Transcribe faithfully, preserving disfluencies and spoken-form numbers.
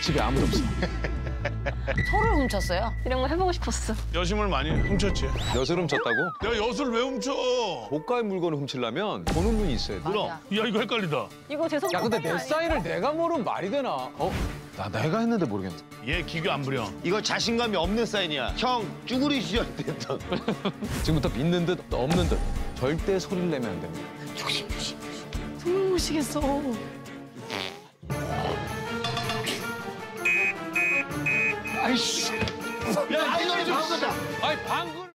집에 아무도 없어. 소를 훔쳤어요? 이런 거 해보고 싶었어. 여심을 많이 훔쳤지. 엿을 훔쳤다고? 내가 엿을 왜 훔쳐? 고가의 물건을 훔치려면 보는 눈이 있어야 돼. 그럼. 야, 이거 헷갈리다. 이거 제 손. 야, 근데 내 사인을 내가 모르면 말이 되나? 어? 나 내가 했는데 모르겠네. 얘 기교 안 부려. 이거 자신감이 없는 사인이야. 형, 쭈구리 쉬어야 된다. 지금부터 믿는 듯 없는 듯. 절대 소리를 내면 안 됩니다. 조심, 조심. 손을 못 쉬겠어. 아이씨. 야, 아이씨. 아이 방금.